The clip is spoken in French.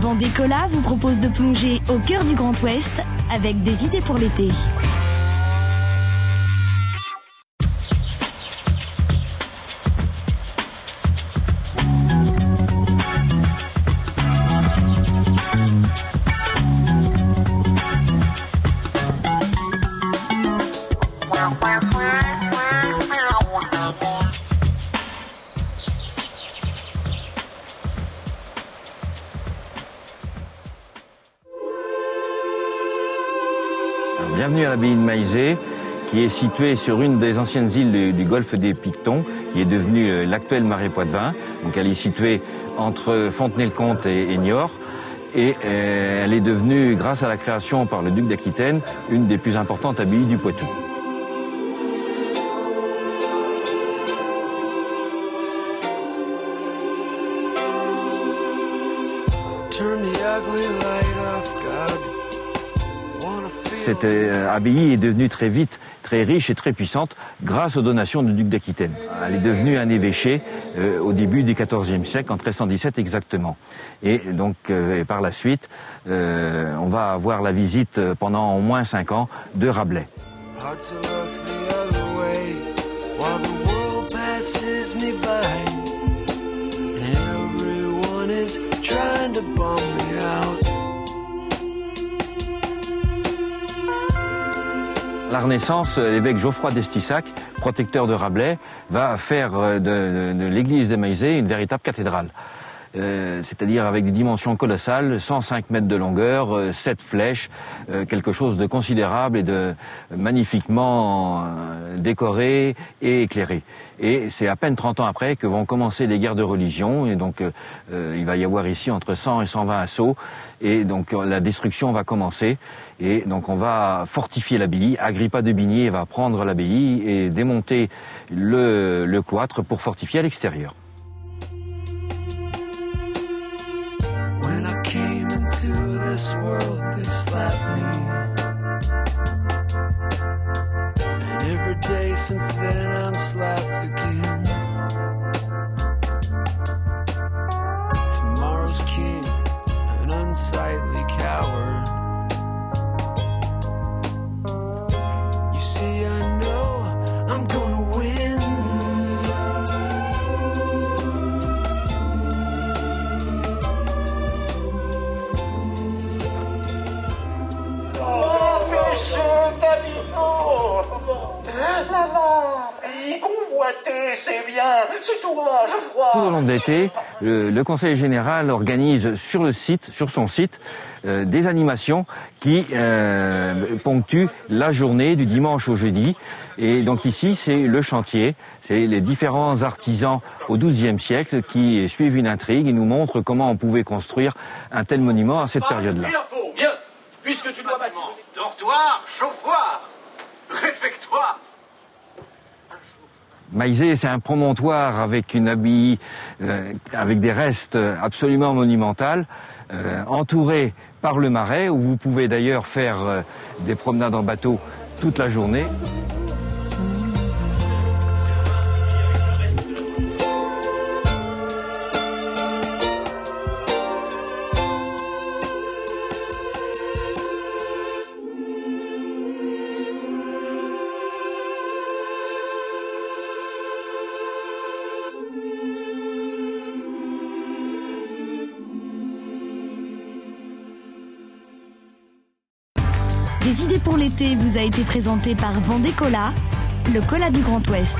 Vendée Colas vous propose de plonger au cœur du Grand Ouest avec des idées pour l'été. Bienvenue à l'abbaye de Maillezais, qui est située sur une des anciennes îles du golfe des Pictons, qui est devenue l'actuel marais poitevin. Donc elle est située entre Fontenay-le-Comte et Niort, et elle est devenue, grâce à la création par le duc d'Aquitaine, une des plus importantes abbayes du Poitou. Cette abbaye est devenue très vite très riche et très puissante grâce aux donations du duc d'Aquitaine. Elle est devenue un évêché au début du XIVe siècle, en 1317 exactement. Et donc par la suite, on va avoir la visite pendant au moins 5 ans de Rabelais. À la Renaissance, l'évêque Geoffroy d'Estissac, protecteur de Rabelais, va faire de l'église de Maillezais une véritable cathédrale. C'est-à-dire avec des dimensions colossales, 105 mètres de longueur, 7 flèches, quelque chose de considérable et de magnifiquement décoré et éclairé. Et c'est à peine 30 ans après que vont commencer les guerres de religion, et donc il va y avoir ici entre 100 et 120 assauts, et donc la destruction va commencer, et donc on va fortifier l'abbaye. Agrippa de Bigny va prendre l'abbaye et démonter le cloître pour fortifier à l'extérieur. C'est bien, c'est tout moi, je crois. Tout au long de l'été, le Conseil général organise sur son site, des animations qui ponctuent la journée du dimanche au jeudi. Et donc ici, c'est le chantier, c'est les différents artisans au XIIe siècle qui suivent une intrigue et nous montrent comment on pouvait construire un tel monument à cette période-là. Bien, puisque tu dois bâtiment, dortoir, chauffoir, réfectoire. Maillezais, c'est un promontoire avec une abbaye, avec des restes absolument monumentales, entourée par le marais, où vous pouvez d'ailleurs faire des promenades en bateau toute la journée. Des idées pour l'été vous a été présenté par Vendée Colas, le colas du Grand Ouest.